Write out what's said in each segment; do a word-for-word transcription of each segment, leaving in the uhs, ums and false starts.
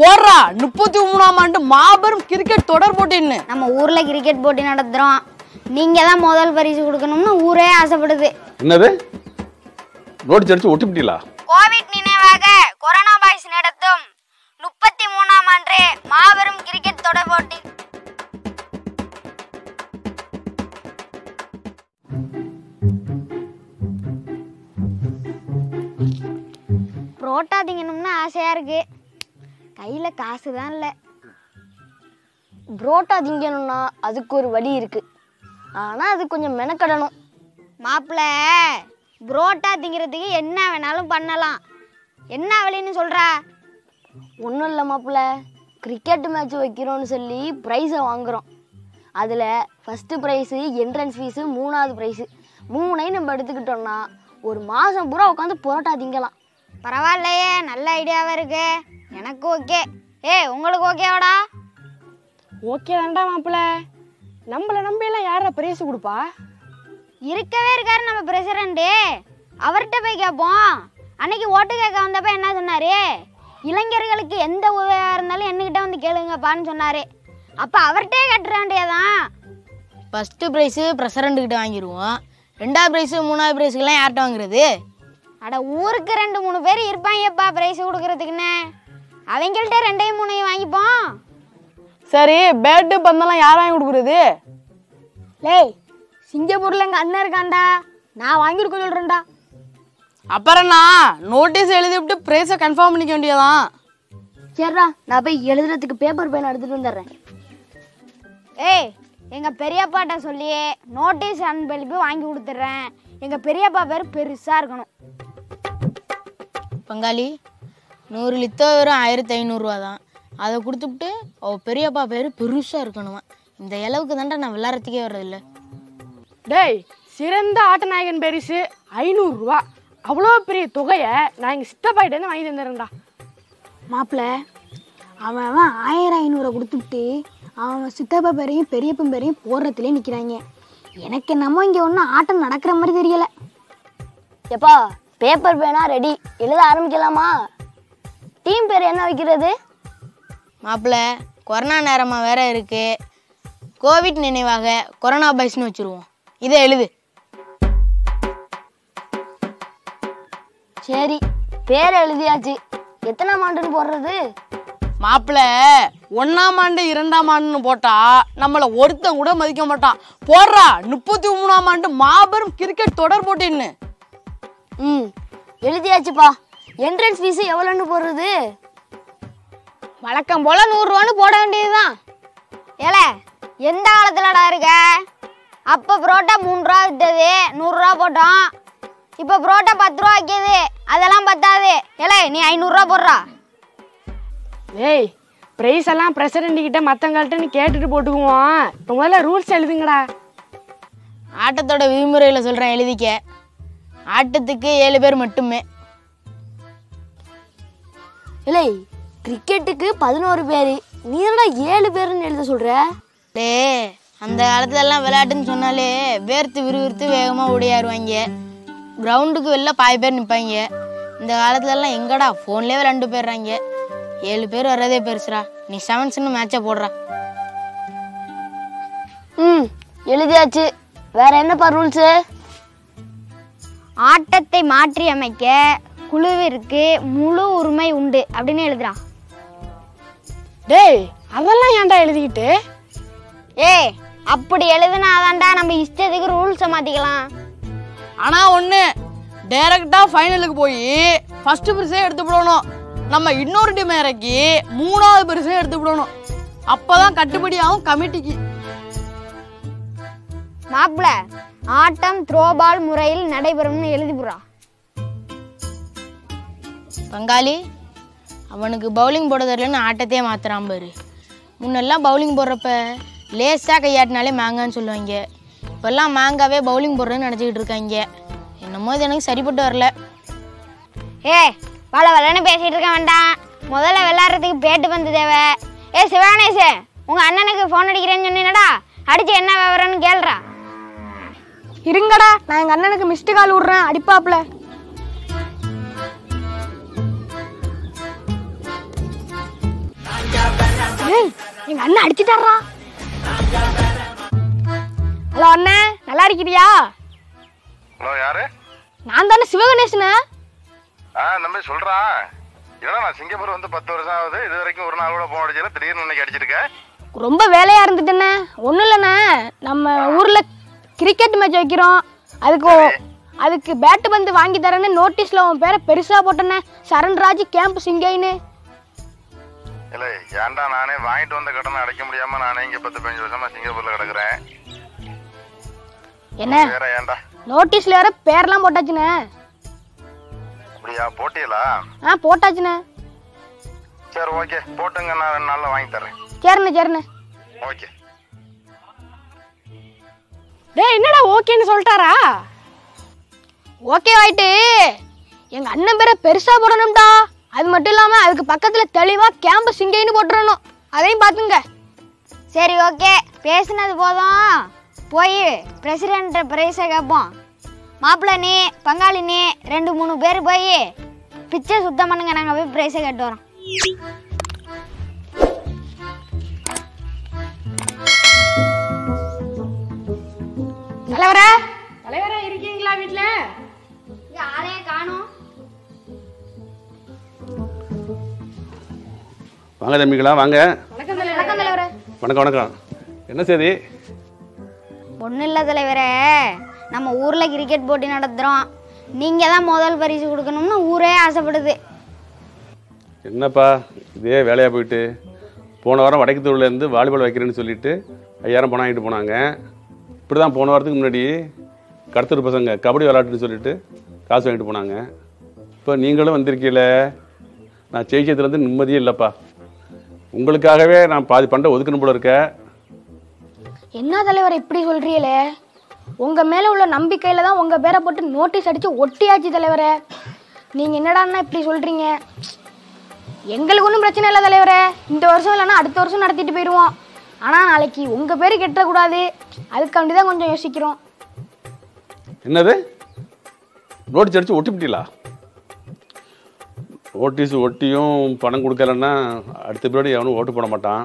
போறா முப்பத்தி மூன்றாம் ஆண்டு மாபெரும் கிரிக்கெட் தொடர் போட்டின்னு நம்ம ஊர்ல கிரிக்கெட் போட்டி நடத்துறோம். நீங்க தான் முதல் பரிசு கொடுக்கணும்னு ஊரே ஆசைப்படுது. என்னது நோட் அடிச்சு ஒட்டிட்டீங்களா? கோவிட் நினைவாக கொரோனா பாய்ஸ் நடத்தும் முப்பத்தி மூன்றாம் ஆண்டு மாபெரும் கிரிக்கெட் தொடர் போட்டி. புரோட்டா திங்கணும்னு ஆசையா இருக்கு. கையில காசுதான் இல்லை. புரோட்டா திங்கணும்னா அதுக்கு ஒரு வழி இருக்கு, ஆனா அது கொஞ்சம் மெனக்கடணும். மாப்பிள்ள புரோட்டா திங்கிறதுக்கு என்ன வேணாலும் பண்ணலாம், என்ன வழின்னு சொல்ற? ஒன்றும் இல்லை மாப்பிள்ள, கிரிக்கெட் மேட்ச் வைக்கிறோன்னு சொல்லி ப்ரைஸை வாங்குறோம். அதில் ஃபஸ்ட்டு ப்ரைஸு என்ட்ரன்ஸ் ஃபீஸு, மூணாவது ப்ரைஸு, மூணையும் நம்ம எடுத்துக்கிட்டோம்னா ஒரு மாதம் பூரா உட்காந்து புரோட்டா திங்கலாம். பரவாயில்லையே, நல்ல ஐடியாவாக இருக்கு. எனக்கு ஓகே. ஏ உங்களுக்கு ஓகேவாடா? ஓகே வேண்டாம் மாப்பிள்ள, நம்மளை நம்பியெல்லாம் யாரா ப்ரைஸு கொடுப்பா? இருக்கவே இருக்காரு நம்ம பிரசிடண்ட்டு, அவர்கிட்ட போய் கேட்போம். அன்னைக்கு ஓட்டு கேட்க வந்தப்ப என்ன சொன்னார், இளைஞர்களுக்கு எந்த உதவியாக இருந்தாலும் என்னக்கிட்ட வந்து கேளுங்கப்பான்னு சொன்னார். அப்போ அவர்கிட்டே கேட்டுற வேண்டியதான். ஃபஸ்ட்டு ப்ரைஸு பிரசிடண்ட்டுக்கிட்ட வாங்கிடுவோம், ரெண்டாவது ப்ரைஸு மூணாவது ப்ரைஸுக்கெல்லாம் யார்கிட்ட வாங்குறது? அட ஊருக்கு ரெண்டு மூணு பேர் இருப்பாங்கப்பா ப்ரைஸு கொடுக்குறதுக்குன்னு, அவங்கள்ட்ட ரெண்டையும் மூணையும் வாங்கிப்போம். சரி பேட்டு பந்தெல்லாம் யார் வாங்கி கொடுக்குறது? லேய் சிங்கப்பூரில் எங்கள் அண்ணன் இருக்காண்டா, நான் வாங்கி கொடுக்க சொல்கிறேன்டா. அப்புறம்ண்ணா நோட்டீஸ் எழுதி விட்டு ப்ரைஸை கன்ஃபார்ம் பண்ணிக்க வேண்டியதான். சரிடா நான் போய் எழுதுறதுக்கு பேப்பர் பேன் எடுத்துகிட்டு வந்துடுறேன். ஏய் எங்கள் பெரியப்பாட்ட சொல்லி நோட்டீஸ் அன்பளிப்பு வாங்கி கொடுத்துட்றேன். எங்கள் பெரியப்பா பேர் பெருசாக இருக்கணும். பங்காளி நூறு லித்தோ வெறும் ஆயிரத்தி ஐநூறுரூவா தான், அதை கொடுத்துட்டு அவ பெரியப்பா பேர் பெருசாக இருக்கணுமா. இந்த அளவுக்கு தான்டா நான் விளாட்றதுக்கே வர்றதில்ல. டேய் சிறந்த ஆட்டநாயகன் பரிசு ஐநூறுரூவா, அவ்வளோ பெரிய தொகையை நான் எங்கள் சித்தப்பாயிட்டேருந்து வாங்கி தந்துடுறேன்டா. மாப்பிள்ள அவன் அவன் ஆயிரம் ஐநூறுரூவா கொடுத்துட்டு அவன் சித்தப்பா பேரையும் பெரியப்பா பேரையும் போடுறதுலேயே நிற்கிறாங்க. எனக்கு என்னமோ இங்கே ஒன்றும் ஆட்டம் நடக்கிற மாதிரி தெரியலை. எப்பா பேப்பர் பேனா ரெடி, எழுத ஆரம்பிக்கலாமா? டீம் பேர் என்ன வைக்கிறது? மாப்பிள்ள கொரோனா நேரமாக வேற இருக்கு, கோவிட் நினைவாக கொரோனா பைஸ்னு வச்சுருவோம். இதை எழுது. சரி பேர் எழுதியாச்சு, எத்தனாம் ஆண்டுன்னு போடுறது? மாப்பிள்ள ஒன்றாம் ஆண்டு இரண்டாம் ஆண்டுன்னு போட்டா நம்மளை ஒருத்தன் கூட மதிக்க மாட்டான். போடுறா முப்பத்தி மூணாம் ஆண்டு மாபெரும் கிரிக்கெட் தொடர் போட்டின்னு. ம் எழுதியாச்சுப்பா. என்ட்ரன்ஸ் ஃபீஸு எவ்வளோன்னு போடுறது? வழக்கம் போல் நூறுரூவான்னு போட வேண்டியதுதான். ஏலே எந்த காலத்துலடா இருக்க? அப்போ புரோட்டா மூணு ரூபா விற்றது, நூறுரூவா போட்டோம். இப்போ புரோட்டா பத்து ரூபா வைக்கிது, அதெல்லாம் பத்தாது. ஏலே நீ ஐநூறுரூவா போடுறா. ஏய் ப்ரைஸ் எல்லாம் பிரசிடண்ட்டுக்கிட்ட மற்றவங்கள்ட்ட நீ கேட்டுட்டு போட்டுக்குவோம். இப்போ முதல்ல ரூல்ஸ் எழுதுங்கடா. ஆட்டத்தோட விதிமுறையில் சொல்கிறேன் எழுதிக்க. ஆட்டத்துக்கு ஏழு பேர் மட்டுமே. இல்லை கிரிக்கெட்டுக்கு பதினோரு பேர், நீ என்னடா ஏழு பேருன்னு எழுத சொல்கிற? டே அந்த காலத்துலலாம் விளையாட்டுன்னு சொன்னாலே வேர்த்து விறுவிறுத்து வேகமாக ஓடியாருவாங்க, கிரவுண்டுக்கு வெளில பாய் பேர் நிற்பாங்க. இந்த காலத்துலலாம் எங்கடா ஃபோன்லேயே விளையாண்டு போயிடுறாங்க. ஏழு பேர் வர்றதே பெருசுடா. நீ செவன்ஸ்ன்னு மேட்சை போடுறா. ம் எழுதியாச்சு. வேற என்னப்பா ரூல்ஸு? ஆட்டத்தை மாற்றி அமைக்க குழுவிற்கு முழு உரிமை உண்டு அப்படின்னு எழுதுறா. டேய் அதெல்லாம் ஏன்டா எழுதிக்கிட்டு? ஏய் அப்படி எழுதுனாதான்டா நம்ம இஷ்டத்துக்கு ரூல்ஸை மாற்றிக்கலாம். ஆனால் ஒன்று, டைரக்டாக ஃபைனலுக்கு போய் ஃபஸ்ட்டு பரிசே எடுத்துவிடணும். நம்ம இன்னொரு டீம் இறக்கி மூணாவது பரிசே எடுத்துவிடணும். அப்போ தான் கட்டுப்படி ஆகும் கமிட்டிக்கு. மாப்பிள்ள ஆட்டம் த்ரோபால் முறையில் நடைபெறும்னு எழுதிப்புறா. பங்காளி அவனுக்கு பவுலிங் போட தெரியலன்னு ஆட்டத்தையே மாற்றுறான் பாரு. முன்னெல்லாம் பவுலிங் போடுறப்ப லேஸாக கையாட்டினாலே மாங்கான்னு சொல்லுவாங்க, இப்போல்லாம் மாங்காவே பவுலிங் போடுறதுன்னு நினச்சிக்கிட்டு இருக்காங்க. என்னமோ இது எனக்கு சரிப்பட்டு வரல. ஏ வள வளன்னு பேசிகிட்டு இருக்க வேண்டாம், முதல்ல விளாட்றதுக்கு பேட்டு பந்து தேவை. ஏ சிவகணேஷே உங்கள் அண்ணனுக்கு ஃபோன் அடிக்கிறேன்னு சொன்னீங்கடா, அடித்து என்ன விவரம்னு கேள்றா. இருங்கடா நான் எங்கள் அண்ணனுக்கு மிஸ்டு கால் விடுறேன், அடிப்பாப்புல. எங்க அண்ணன் அடிச்சிட்டாரா? ஹலோ அண்ணே, நல்லா இருக்கீரியா? ஹலோ யாரு? நான் தான சிவகணேசனே. ஆ நம்ம சொல்றா. இவனா நான் சிங்கப்பூர் வந்து பத்து வருஷம் ஆகுது. இது வரைக்கும் ஒரு நாள் கூட போன் அடிச்சல, திடீர்னு இன்னைக்கு அடிச்சிருக்கே. ரொம்ப வேலையா இருந்துட்டேனே. ஒண்ணும் இல்லனே, நம்ம ஊர்ல கிரிக்கெட் மேட்ச் வைக்கிறோம். அதுக்கு அதுக்கு பேட் பந்து வாங்கி தரேன்னு நோட்டீஸ்ல உன் பேரை பெருசா போட்டனே, சரண்ராஜ் கேம்ப் சிங்கைன்னு. இல்ல ஏன்டா நானே வாங்கிட்டு வந்த கடனை அடைக்க முடியாம நானே இங்க பத்து பதினஞ்சு வருஷமா சிங்கப்பூர்ல கிடக்குறேன். என்ன வேற ஏன்டா நோட்டீஸ்ல வேற பேர்லாம் போட்டாச்சுனே? அப்படியே போட்டியலா? ஆ போட்டாச்சுனே. சரி ஓகே போடுங்க, நான் ரெண்டு நாள்ல வாங்கி தரேன். சரிண்ணே சரிண்ணே. ஓகே. டேய் என்னடா ஓகேன்னு சொல்லிட்டாரா? ஓகே ஆயிட்டு எங்க அண்ணன் பேரை பெருசா போடணும்டா. அது மட்டும் இல்லாம அதுக்கு பக்கத்துல தெளிவா கேம்பஸ் சிங்கைன்னு போட்டுறணும், அதையும் பாத்துங்க. சரி ஓகே, பேசினது போதும். போய் பிரசிடென்ட் பிரைஸை கேட்போம். மாப்பிள்ள நீ, பங்காளி நீ, ரெண்டு மூணு பேர் போய் பிச்சை சுத்தம் பண்ணுங்க. நாங்க போய் பிரைஸை கேட்டு வரோம். தலைவரா தலைவரா இருக்கீங்களா வீட்டுல? ஆளே காணோம். வாங்க தம்பிகளா வாங்க. வணக்கம் தலைவரே. வணக்கம் வணக்கம். என்ன செய்தி? ஒன்றும் இல்லை தலைவரே, நம்ம ஊரில் கிரிக்கெட் போட்டி நடத்துகிறோம். நீங்கள் தான் முதல் பரிசு கொடுக்கணும்னு ஊரே ஆசைப்படுது. என்னப்பா இதே வேலையாக போயிட்டு? போன வாரம் வடக்கு தெருவுலேருந்து வாலிபால் வைக்கிறேன்னு சொல்லிட்டு ஐயாயிரம் பணம் வாங்கிட்டு போனாங்க. இப்படி தான் போன வாரத்துக்கு முன்னாடி கடத்தூர் பசங்க கபடி விளையாட்டுன்னு சொல்லிட்டு காசு வாங்கிட்டு போனாங்க. இப்போ நீங்களும் வந்திருக்கீல, நான் ஜெயிச்சதுலேருந்து நிம்மதியே இல்லைப்பா. உங்களுக்காகவே நான் பாதி பண்டை ஒதுக்கணும் போல இருக்கேன். என்ன தலைவரை இப்படி சொல்கிறீங்களே? உங்கள் மேலே உள்ள நம்பிக்கையில் தான் உங்கள் பேரை போட்டு நோட்டீஸ் அடித்து ஒட்டியாச்சு தலைவரே. நீங்கள் என்னடான்னா இப்படி சொல்கிறீங்க? எங்களுக்கு ஒன்றும் பிரச்சனை இல்லை தலைவரே, இந்த வருஷம் இல்லைன்னா அடுத்த வருஷம் நடத்திட்டு போயிடுவோம். ஆனால் நாளைக்கு உங்கள் பேர் கெட்டக்கூடாது, அதுக்காண்டி தான் கொஞ்சம் யோசிக்கிறோம். என்னது நோட்டீஸ் அடித்து ஒட்டிப்பிட்டீங்களா? நோட்டீஸ் ஒட்டியும் பணம் கொடுக்கலன்னா அடுத்த பின்னாடி எவனும் ஓட்டு போட மாட்டான்.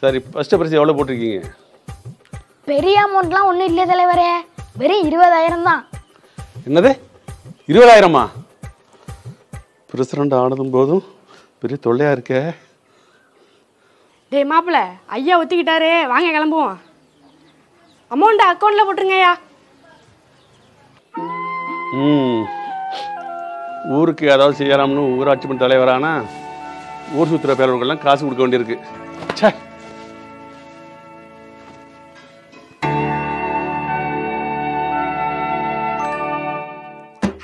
சரி ஃபஸ்ட்டு பரிசு எவ்வளோ போட்டிருக்கீங்க? பெரிய அமௌண்ட்லாம் ஒன்றும் இல்லை தலைவரே, வெறும் இருபதாயிரம் தான். என்னது இருபதாயிரமா? பிரசிடண்ட் ஆனதும் போதும் பெரிய தொல்லையாக இருக்கே. டேய் மாப்பிள்ள, ஐயா ஒத்திக்கிட்டாரு, வாங்க கிளம்புவோம். அமௌண்ட்டை அக்கௌண்ட்டில் போட்டுருங்கய்யா. ம் ஊருக்கு ஏதாவது செய்யலாம்னு ஊராட்சி மன்ற தலைவரானா ஊர் சுற்றுலா பேரவர்கள்லாம் காசு கொடுக்க வேண்டியிருக்கு. சே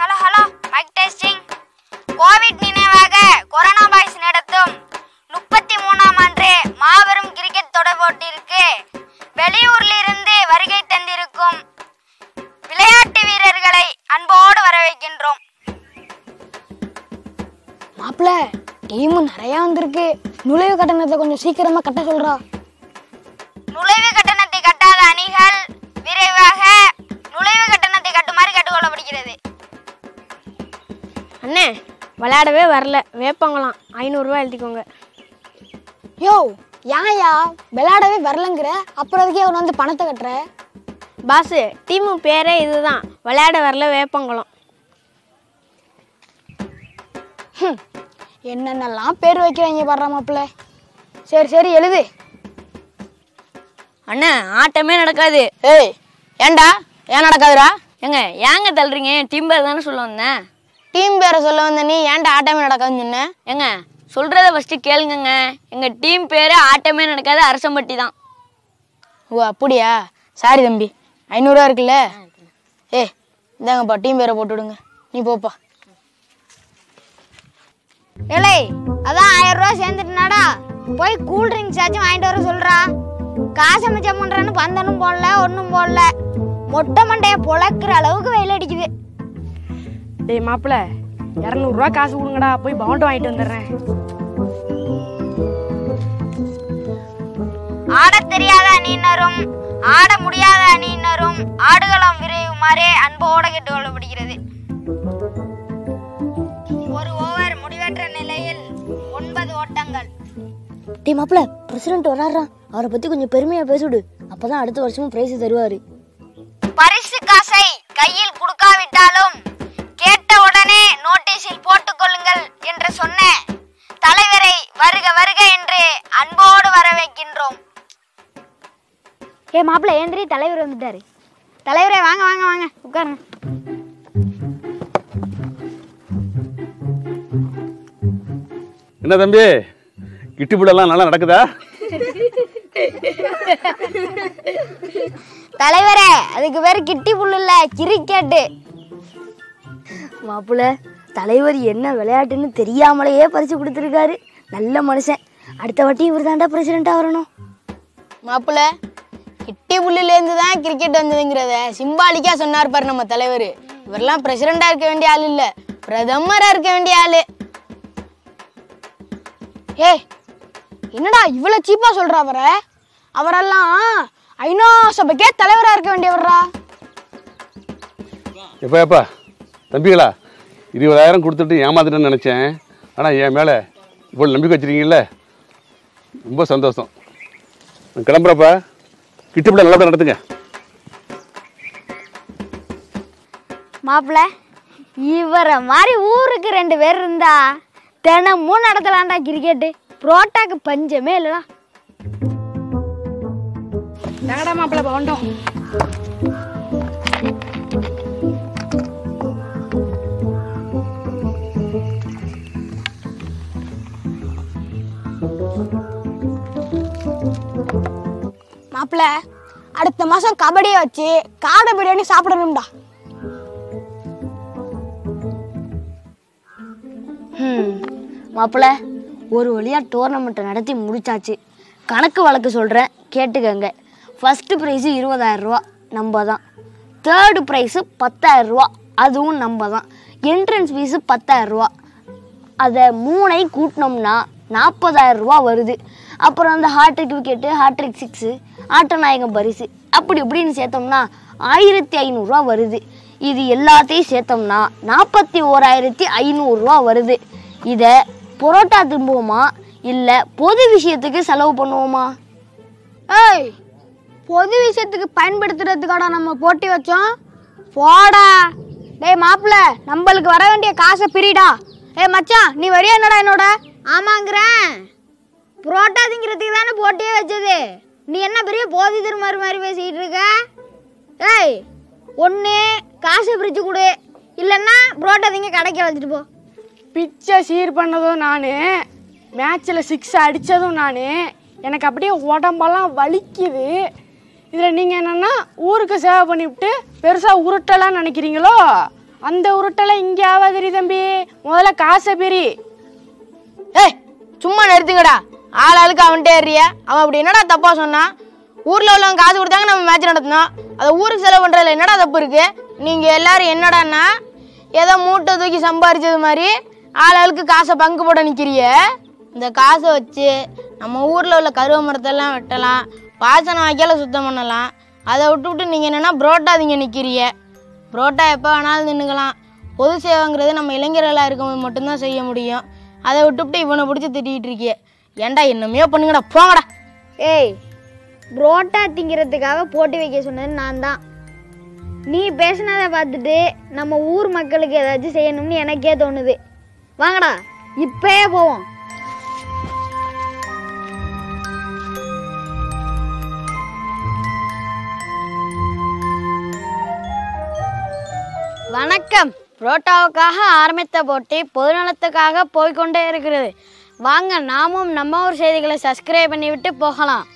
hello hello mic testing. Covid நினைவாக கொரோனா பாய்ஸ் நடத்தும் முப்பத்தி மூணாம் ஆண்டு மாபெரும் கிரிக்கெட் தொடர் போட்டிற்கு வெளியூரில் இருந்து வருகை தந்திருக்கும் விளையாட்டு வீரர்களை அன்போடு வரவேற்கின்றோம். மாப்பிள்ள டீமு நிறைய வந்திருக்கு, நுழைவு கட்டணத்தை கொஞ்சம் சீக்கிரமா கட்ட சொல்றா. நுழைவு கட்டணத்தை கட்டாத அணிகள் விரைவாக நுழைவு கட்டணத்தை கட்டுமாறு கேட்டுக்கொள்ளப்படுகிறது. அண்ணே விளையாடவே வரல, வேப்பங்களாம் ஐநூறு ரூபாய் எழுதிக்கோங்க. யோ யாயா விளையாடவே வரலங்கிற, அப்புறம் அதுக்கே அவன் வந்து பணத்தை கட்டுற? பாசு டீமு பேரே இதுதான், விளையாட வரல வேப்பங்குளம். என்னென்னலாம் பேர் வைக்கிறாங்க பாடுற மாப்பிள்ள. சரி சரி எழுது. அண்ணா ஆட்டமே நடக்காது. ஏய் ஏண்டா ஏன் நடக்காதுரா? ஏங்க ஏங்க தள்ளுறீங்க? என் டீம் பேர் தானே சொல்ல வந்தேன். டீம் பேரை சொல்ல வந்த நீ ஏன்டா ஆட்டமே நடக்காதுன்னு சொன்ன? ஏங்க சொல்கிறத ஃபஸ்ட்டு கேளுங்கங்க. எங்கள் டீம் பேர் ஆட்டமே நடக்காது, அரசம்பட்டி தான். ஓ அப்படியா? சாரி தம்பி, ஐநூறுரூவா இருக்குல்ல? ஏ இந்தாங்கப்பா டீம் பேரை போட்டு விடுங்க, நீ போப்பா. இல்லை அதான் ஆயிரம் ரூபா சேர்ந்துட்டுனாடா போய் கூல் ட்ரிங்க்ஸ் ஆச்சும் வாங்கிட்டு வர சொல்கிறா. காசு அமைச்சா பண்ணுறான்னு பந்தனும் போடல ஒன்றும் போடல, மொட்டை மண்டையை பொழக்கிற அளவுக்கு வெயில் அடிக்குது. டேய் மாப்பிள்ள இரநூறுவா காசு கொடுங்கடா, போய் பவுண்ட் வாங்கிட்டு வந்துடுறேன். ஆட தெரியாத அணியினரும் ஆட முடியாத அணியினரும் ஆடுகளம் விரைவுமாறே அன்போடு கேட்டுக்கொள்ளப்படுகிறது. ஒரு ஓவர் முடிவற்ற நிலையில் ஒன்பது ஓட்டங்கள். டேய் மாப்ள, பிரசிடென்ட் வராரா, அவரை பத்தி கொஞ்சம் பெருமையா பேசுடு, அப்பதான் அடுத்த வருஷமும் பிரைஸ் தருவாரு. பரிசு காசை கையில் கொடுக்காவிட்டாலும் கேட்ட உடனே நோட்டீஸில் போட்டுக் கொள்ளுங்கள் என்று சொன்ன தலைவரை வருக வருக என்று அன்போடு வரவேற்கின்றோம். ஏ மாப்ள ஏந்திரி, தலைவர் வந்துட்டாரு. தலைவரே வாங்க வாங்க வாங்க உட்காருங்க. என்ன தம்பி கிட்டுப்பிடெல்லாம் நல்லா நடக்குதா? தலைவரே அதுக்கு பேரு கிட்டி புல் இல்ல, கிரிக்கெட்டு. மாப்புள தலைவர் என்ன விளையாட்டுன்னு தெரியாமலேயே பரிசு கொடுத்துருக்காரு, நல்ல மனுஷன். அடுத்த வாட்டி இவர் தாண்டா பிரசிடென்ட்டா வரணும். மாப்புள கிட்டி புல்லிலேருந்து தான் கிரிக்கெட் வந்ததுங்கிறத சிம்பாலிக்காக சொன்னார் பாரு நம்ம தலைவர். இவரெல்லாம் பிரசிடெண்டாக இருக்க வேண்டிய ஆள் இல்லை, பிரதமராக இருக்க வேண்டிய ஆள். ஏ என்னடா இவ்வளோ சீப்பாக சொல்கிறா அவரை, அவரெல்லாம் ஐநா சபைக்கே தலைவராக இருக்க வேண்டியவர்றா. எப்பா எப்பா தம்பிகளா, இருபதாயிரம் கொடுத்துட்டு ஏமாத்திட்டேன்னு நினச்சேன், ஆனால் என் மேலே இவ்வளோ நம்பிக்கை வச்சுருக்கீங்கள, ரொம்ப சந்தோஷம். கிளம்புறப்பா, கிட்டப்பட நல்லா நடத்துங்க. மாப்பிள்ள இவரை மாதிரி ஊருக்கு ரெண்டு பேர் இருந்தா தினமும் நடத்தலாம்டா கிரிக்கெட்டு, புரோட்டாக்கு பஞ்சமே இல்லடா. நாடா மாப்பிள்ள போண்டோம். மாப்பிள்ள அடுத்த மாசம் கபடியை வச்சு காடை பிரியாணி சாப்பிடணும்டா. மாப்பிள்ள ஒரு வழியா டோர்னமெண்ட்டை நடத்தி முடிச்சாச்சு. கணக்கு வழக்கு சொல்றேன் கேட்டுக்கங்க. ஃபர்ஸ்ட் ப்ரைஸு இருபதாயிரம் ரூபா நம்ம தான், தேர்டு ப்ரைஸு பத்தாயிரம் ரூபா அதுவும் நம்ம தான், என்ட்ரன்ஸ் ஃபீஸு பத்தாயிரம் ரூபா, அதை மூணை கூட்டினோம்னா நாற்பதாயிரம் ரூபா வருது. அப்புறம் அந்த ஹாட்ரிக் விக்கெட்டு, ஹாட்ரிக் சிக்ஸு, ஆட்டநாயகம் பரிசு, அப்படி இப்படின்னு சேர்த்தோம்னா ஆயிரத்தி ஐநூறுரூவா வருது. இது எல்லாத்தையும் சேர்த்தோம்னா நாற்பத்தி ஓராயிரத்தி ஐநூறுரூவா வருது. இதை புரோட்டா திரும்புவோமா இல்லை பொது விஷயத்துக்கு செலவு பண்ணுவோமா? ஏய் பொது விஷயத்துக்கு பயன்படுத்துறதுக்கான நம்ம போட்டி வச்சோம் போடா. டேய் மாப்பிள்ள நம்மளுக்கு வர வேண்டிய காசை பிரிடா. ஏய் மச்சான் நீ வரியா என்னடா என்னோட? ஆமாங்கிறேன், புரோட்டா திங்கிறதுக்கு தானே போட்டியே வச்சது, நீ என்ன பெரிய போதி திருமாறு மாதிரி பேசிகிட்டு இருக்க? ஏய் ஒன்று காசு பிரித்து கொடு, இல்லைன்னா புரோட்டா திங்க கடைக்க வச்சுட்டு போ. பிச்சை சீர் பண்ணதும் நான், மேட்ச்சில் சிக்ஸ் அடித்ததும் நான், எனக்கு அப்படியே உடம்பெல்லாம் வலிக்குது. இதில் நீங்கள் என்னென்னா ஊருக்கு சேவை பண்ணிவிட்டு பெருசாக உருட்டலாம் நினைக்கிறீங்களோ, அந்த உருட்டெல்லாம் இங்கே ஆகாது தம்பி, முதல்ல காசை பிரி. ஏய் சும்மா நிறுத்துங்கடா, ஆள் ஆளுக்கு அவன்கிட்டே ஏறியா, அவன் அப்படி என்னடா தப்பாக சொன்னான்? ஊரில் உள்ளவங்க காசு கொடுத்தாங்க, நம்ம மேட்ச் நடத்தினோம், அதை ஊருக்கு செலவு பண்ணுறதுல என்னடா தப்பு இருக்குது? நீங்கள் எல்லோரும் என்னடான்னா ஏதோ மூட்டை தூக்கி சம்பாரிச்சது மாதிரி ஆள் ஆளுக்கு காசை பங்கு போட நிற்கிறிய. இந்த காசை வச்சு நம்ம ஊரில் உள்ள கருவ மரத்தெல்லாம் வெட்டலாம், பாசன வாய்க்கால சுத்தம் பண்ணலாம். அதை விட்டு விட்டு நீங்கள் என்னென்னா புரோட்டா திங்க நிற்கிறிய. புரோட்டா எப்போ வேணாலும் தின்னுக்கலாம், பொது சேவைங்கிறது நம்ம இளைஞர்களாக இருக்கும்போது மட்டும்தான் செய்ய முடியும். அதை விட்டுவிட்டு இவனை பிடிச்சி திட்டிகிட்டு இருக்கியே, ஏண்டா என்னமையோ பண்ணுங்கடா போங்கடா. ஏய் புரோட்டா திங்கிறதுக்காக போட்டி வைக்க சொன்னது நான் தான், நீ பேசினதை பார்த்துட்டு நம்ம ஊர் மக்களுக்கு ஏதாச்சும் செய்யணும்னு எனக்கே தோணுது. வாங்கடா இப்பயே போவோம். வணக்கம், புரோட்டாவுக்காக ஆரம்பித்த போட்டி பொதுநலத்துக்காக போய்கொண்டே இருக்கிறது. வாங்க நாமும் நம்ம ஊர் செய்திகளை சப்ஸ்கிரைப் பண்ணிவிட்டு போகலாம்.